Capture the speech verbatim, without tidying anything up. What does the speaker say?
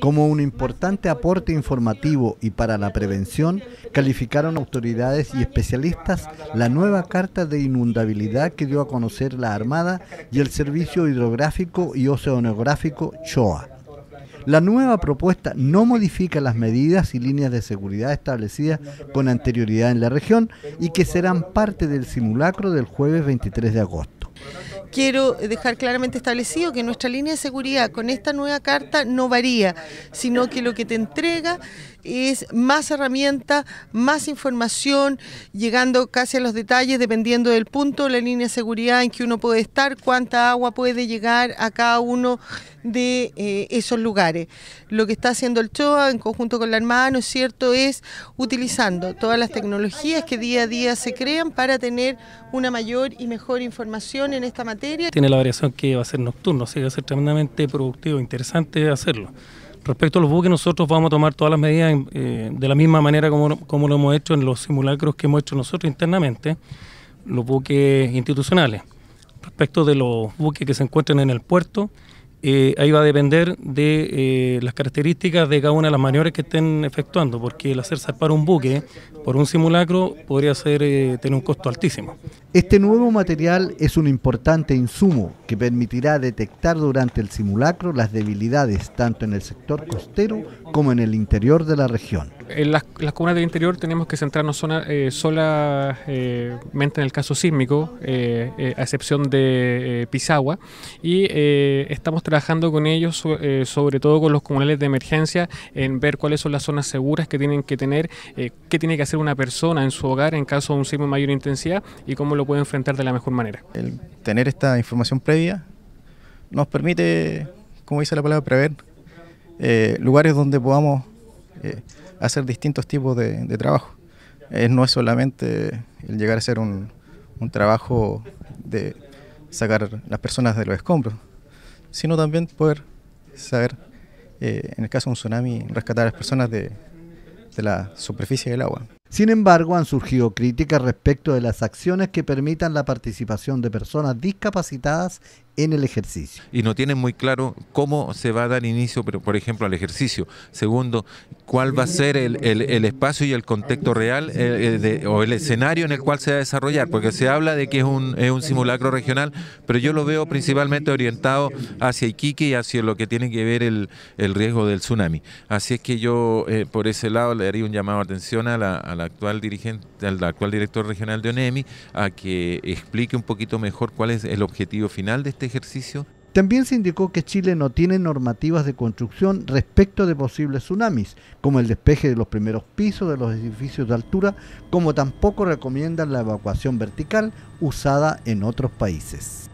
Como un importante aporte informativo y para la prevención, calificaron autoridades y especialistas la nueva Carta de Inundabilidad que dio a conocer la Armada y el Servicio Hidrográfico y Oceanográfico S H O A. La nueva propuesta no modifica las medidas y líneas de seguridad establecidas con anterioridad en la región y que serán parte del simulacro del jueves veintitrés de agosto. Quiero dejar claramente establecido que nuestra línea de seguridad con esta nueva carta no varía, sino que lo que te entrega es más herramientas, más información, llegando casi a los detalles dependiendo del punto de la línea de seguridad en que uno puede estar, cuánta agua puede llegar a cada uno de eh, esos lugares. Lo que está haciendo el S H O A en conjunto con la Armada, ¿no es cierto?, es utilizando todas las tecnologías que día a día se crean para tener una mayor y mejor información en esta materia. Tiene la variación que va a ser nocturno, así que va a ser tremendamente productivo, interesante hacerlo. Respecto a los buques, nosotros vamos a tomar todas las medidas eh, de la misma manera como, como lo hemos hecho en los simulacros que hemos hecho nosotros internamente, los buques institucionales. Respecto de los buques que se encuentran en el puerto, eh, ahí va a depender de eh, las características de cada una de las maniobras que estén efectuando, porque el hacer zarpar un buque por un simulacro podría ser, eh, tener un costo altísimo. Este nuevo material es un importante insumo que permitirá detectar durante el simulacro las debilidades tanto en el sector costero como en el interior de la región. En las, las comunas del interior tenemos que centrarnos zona, eh, solamente eh, en el caso sísmico, eh, eh, a excepción de eh, Pisagua, y eh, estamos trabajando con ellos, eh, sobre todo con los comunales de emergencia, en ver cuáles son las zonas seguras que tienen que tener, eh, qué tiene que hacer una persona en su hogar en caso de un sismo de mayor intensidad y cómo lo puede enfrentar de la mejor manera. El tener esta información previa nos permite, como dice la palabra, prever eh, lugares donde podamos eh, hacer distintos tipos de, de trabajo. Eh, no es solamente el llegar a hacer un, un trabajo de sacar las personas de los escombros, sino también poder saber, eh, en el caso de un tsunami, rescatar a las personas de, de la superficie del agua. Sin embargo, han surgido críticas respecto de las acciones que permitan la participación de personas discapacitadas en el ejercicio. Y no tienen muy claro cómo se va a dar inicio, pero, por ejemplo, al ejercicio. Segundo, cuál va a ser el, el, el espacio y el contexto real el, el de, o el escenario en el cual se va a desarrollar, porque se habla de que es un, es un simulacro regional, pero yo lo veo principalmente orientado hacia Iquique y hacia lo que tiene que ver el, el riesgo del tsunami. Así es que yo, eh, por ese lado, le daría un llamado de atención a la, a la actual dirigente, al actual director regional de ONEMI, a que explique un poquito mejor cuál es el objetivo final de este ejercicio. También se indicó que Chile no tiene normativas de construcción respecto de posibles tsunamis, como el despeje de los primeros pisos de los edificios de altura, como tampoco recomiendan la evacuación vertical usada en otros países.